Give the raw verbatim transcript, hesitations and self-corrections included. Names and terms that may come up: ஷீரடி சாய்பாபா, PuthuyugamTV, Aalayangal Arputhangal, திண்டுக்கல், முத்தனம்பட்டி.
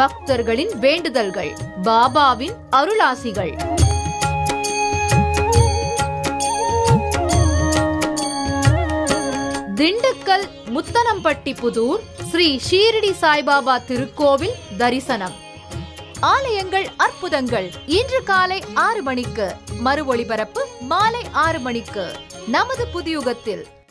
பக்தர்களின் வேண்டுதல்கள், பாபாவின் அருளாசிகள். திண்டுக்கல் முத்தனம்பட்டி புதூர் ஸ்ரீ ஷீரடி சாய்பாபா திருக்கோவில் தரிசனம். ஆலயங்கள் அற்புதங்கள் இன்று காலை ஆறு மணிக்கு, மறு ஒளிபரப்பு மாலை ஆறு மணிக்கு நமது புதியுகத்தில்.